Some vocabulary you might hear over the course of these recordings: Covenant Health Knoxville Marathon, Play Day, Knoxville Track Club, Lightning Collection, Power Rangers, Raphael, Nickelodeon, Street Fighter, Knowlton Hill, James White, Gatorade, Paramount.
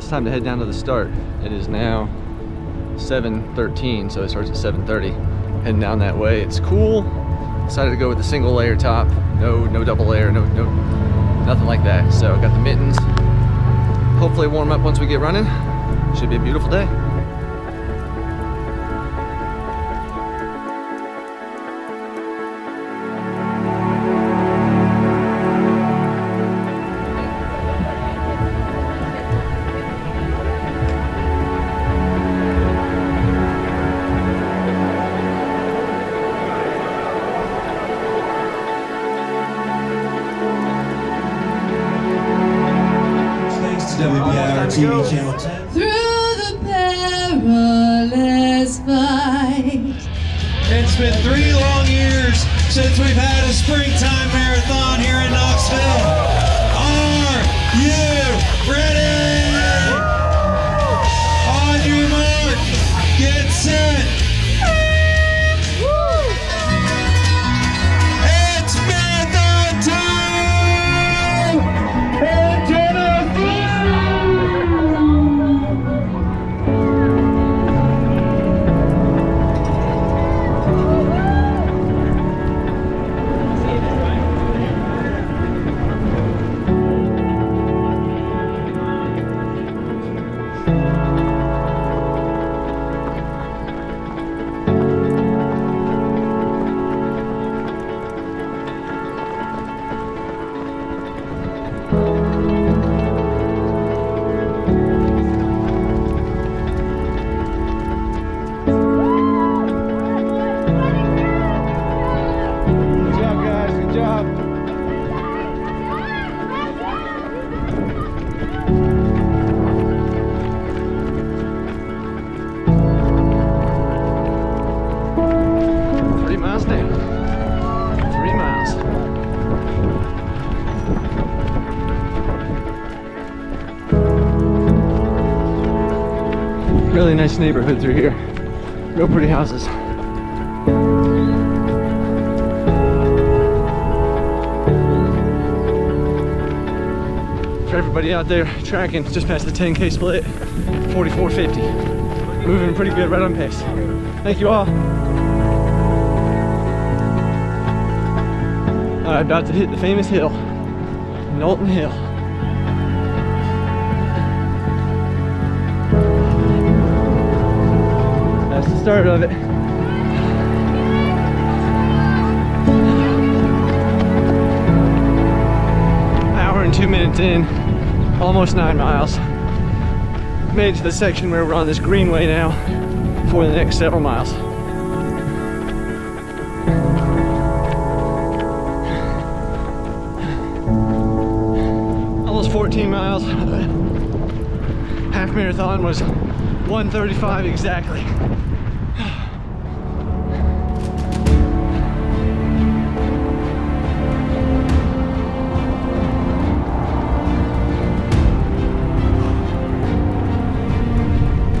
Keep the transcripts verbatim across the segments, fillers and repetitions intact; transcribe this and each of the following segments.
it's time to head down to the start. It is now seven thirteen, so it starts at seven thirty. Heading down that way. It's cool. Decided to go with the single layer top. No, no double layer. No, no, nothing like that. So I got the mittens. Hopefully warm up once we get running. Should be a beautiful day. T V channel ten. Through the perilous fight. It's been three long years since we've had a springtime marathon here in Knoxville. Are you ready? On your mark, get set. It's marathon time! And Jennifer! Really nice neighborhood through here. Real pretty houses. For everybody out there tracking, just past the ten K split, forty-four fifty. Moving pretty good, right on pace. Thank you all. Alright, about to hit the famous hill, Knowlton Hill. That's the start of it. Hour and two minutes in, almost nine miles. Made it to the section where we're on this greenway now for the next several miles. Almost fourteen miles. Half marathon was one thirty-five exactly.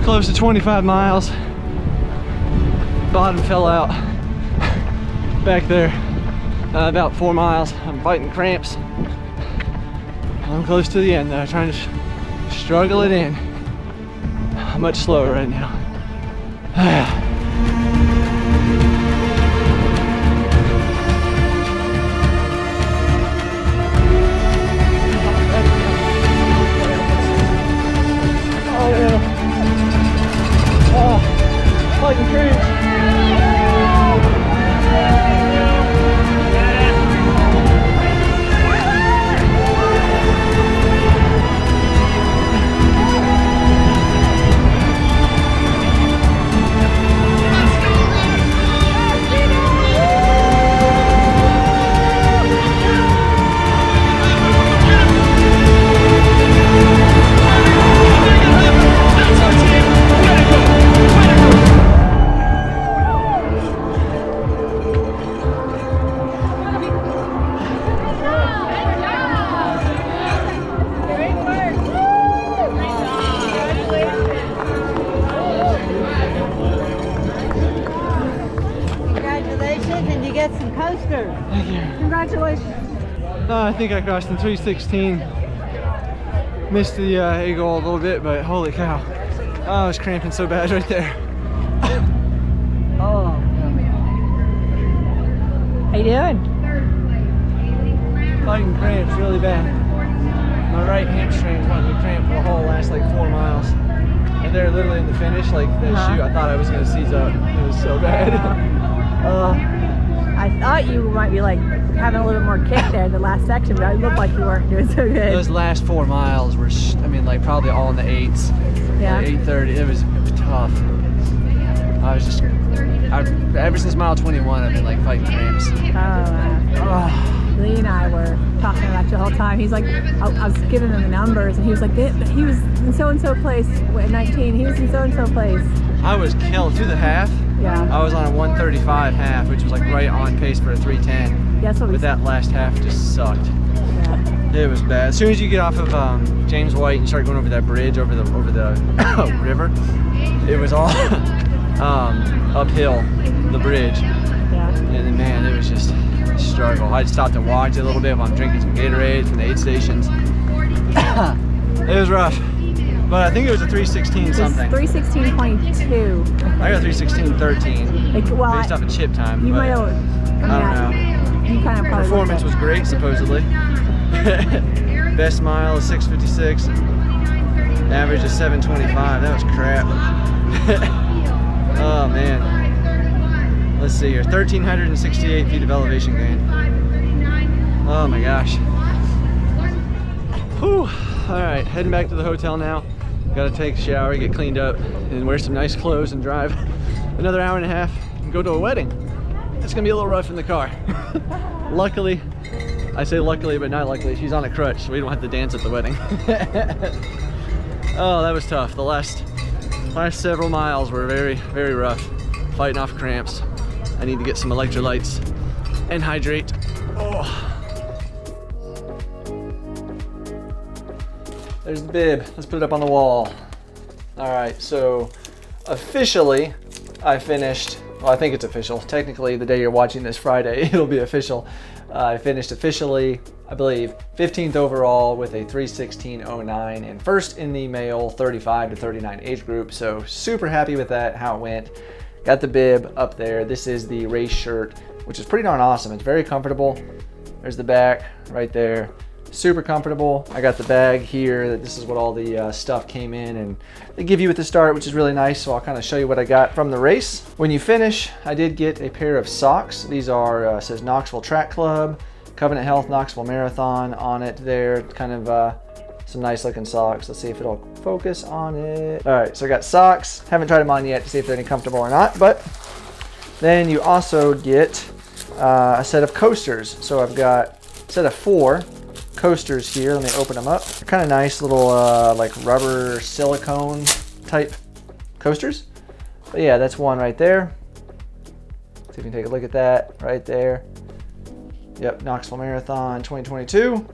Close to twenty-five miles. Bottom fell out back there. Uh, about four miles. I'm fighting cramps. I'm close to the end though. Trying to sh struggle it in. I'm much slower right now. I think I crossed in three sixteen. missed the uh, eagle a little bit, but holy cow. Oh, I was cramping so bad right there. Oh. How you doing? Fighting cramps really bad. My right hamstring wanted to cramp for the whole last like four miles. And they're literally in the finish, like the huh? shoot, I thought I was gonna seize up. It was so bad. uh, I thought you might be like having a little bit more kick there in the last section, but it looked like you weren't doing so good. Those last four miles were, sh I mean, like probably all in the eights. Yeah. Like eight thirty, it was, it was tough. I was just, I, ever since mile twenty-one, I've been like fighting cramps. Oh, wow. Oh. Lee and I were talking about you the whole time. He's like, I, I was giving him the numbers, and he was like, he was in so-and-so place at nineteen, he was in so-and-so place. I was killed through the half. Yeah. I was on a one thirty-five half, which was like right on pace for a three ten. Yeah, but that last half just sucked. Yeah. It was bad. As soon as you get off of um, James White and start going over that bridge over the over the river, it was all um, uphill the bridge. Yeah. And then, man, it was just a struggle. I just stopped and walked a little bit while I'm drinking some Gatorade from the aid stations. It was rough. But I think it was a three sixteen something. three sixteen point two. I got three sixteen thirteen. Like, well, based off a chip time. You might have. I don't know. You kind of performance was great, supposedly. Best mile is six fifty-six. Average is seven twenty-five. That was crap. Oh, man. Let's see here. one thousand three hundred sixty-eight feet of elevation gain. Oh, my gosh. Whew. All right, heading back to the hotel now. Gotta take a shower, get cleaned up, and wear some nice clothes and drive another hour and a half and go to a wedding. It's gonna be a little rough in the car. Luckily, I say luckily, but not luckily, she's on a crutch, so we don't have to dance at the wedding. Oh, that was tough. The last, last several miles were very, very rough. Fighting off cramps. I need to get some electrolytes and hydrate. Oh. There's the bib. Let's put it up on the wall. All right, so officially I finished, well, I think it's official. Technically, the day you're watching this Friday, it'll be official. Uh, I finished officially, I believe, fifteenth overall with a three sixteen oh nine and first in the male thirty-five to thirty-nine age group. So super happy with that, how it went. Got the bib up there. This is the race shirt, which is pretty darn awesome. It's very comfortable. There's the back right there. Super comfortable. I got the bag here. That this is what all the uh, stuff came in, and they give you at the start, which is really nice. So I'll kind of show you what I got from the race. When you finish, I did get a pair of socks. These are uh, says Knoxville Track Club, Covenant Health Knoxville Marathon on it. There, kind of uh, some nice looking socks. Let's see if it'll focus on it. All right, so I got socks. Haven't tried them on yet to see if they're any comfortable or not. But then you also get uh, a set of coasters. So I've got a set of four. Coasters here. Let me open them up. They're kind of nice little uh, like rubber silicone type coasters. But yeah, that's one right there. See if you can take a look at that right there. Yep, Knoxville Marathon twenty twenty-two.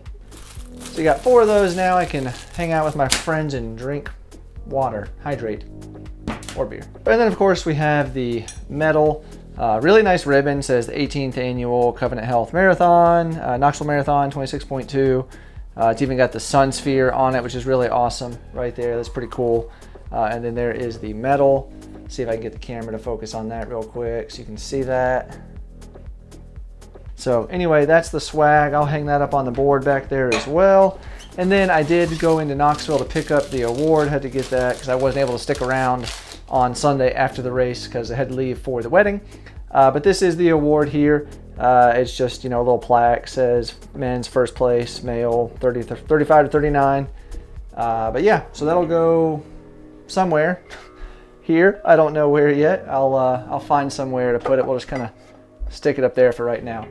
So you got four of those now. I can hang out with my friends and drink water, hydrate, or beer. And then of course we have the medal. Uh, really nice ribbon, says the eighteenth annual Covenant Health Marathon, uh, Knoxville Marathon twenty-six point two. Uh, it's even got the sun sphere on it, which is really awesome right there. That's pretty cool. Uh, and then there is the medal. Let's see if I can get the camera to focus on that real quick so you can see that. So anyway, that's the swag. I'll hang that up on the board back there as well. And then I did go into Knoxville to pick up the award. Had to get that because I wasn't able to stick around on Sunday after the race because I had to leave for the wedding. Uh, but this is the award here. Uh, it's just, you know, a little plaque. Says men's first place, male thirty, thirty-five to thirty-nine. Uh, but yeah, so that'll go somewhere here. I don't know where yet. I'll, uh, I'll find somewhere to put it. We'll just kind of stick it up there for right now.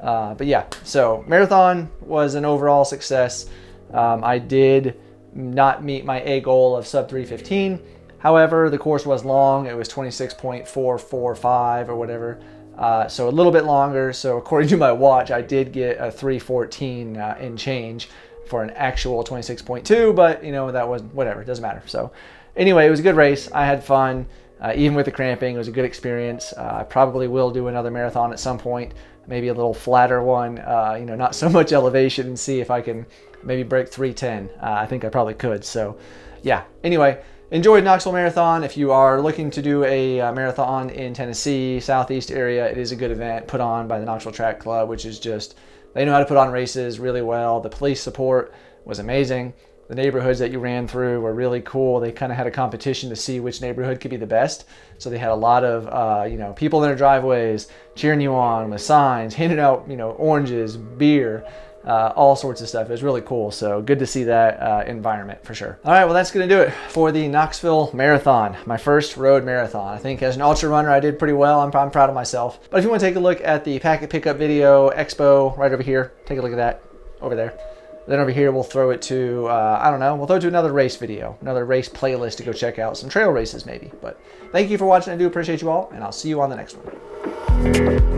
Uh, but yeah, so marathon was an overall success. Um, I did not meet my A goal of sub three fifteen. However, the course was long. It was twenty-six point four four five or whatever. Uh, so a little bit longer. So according to my watch, I did get a three fourteen uh, in change for an actual twenty-six point two, but you know, that was whatever, it doesn't matter. So anyway, it was a good race. I had fun. uh, even with the cramping, it was a good experience. Uh, I probably will do another marathon at some point, maybe a little flatter one, uh, you know, not so much elevation, and see if I can maybe break three ten. Uh, I think I probably could. So yeah, anyway, enjoyed Knoxville Marathon. If you are looking to do a uh, marathon in Tennessee, Southeast area, it is a good event put on by the Knoxville Track Club, which is just, they know how to put on races really well. The police support was amazing. The neighborhoods that you ran through were really cool. They kind of had a competition to see which neighborhood could be the best. So they had a lot of, uh, you know, people in their driveways cheering you on with signs, handing out, you know, oranges, beer, uh, all sorts of stuff. It was really cool. So good to see that uh, environment for sure. All right, well, that's going to do it for the Knoxville Marathon, my first road marathon. I think as an ultra runner, I did pretty well. I'm, I'm proud of myself. But if you want to take a look at the packet pickup video expo right over here, take a look at that over there. Then over here, we'll throw it to, uh, I don't know, we'll throw it to another race video, another race playlist to go check out, some trail races maybe. But thank you for watching. I do appreciate you all, and I'll see you on the next one.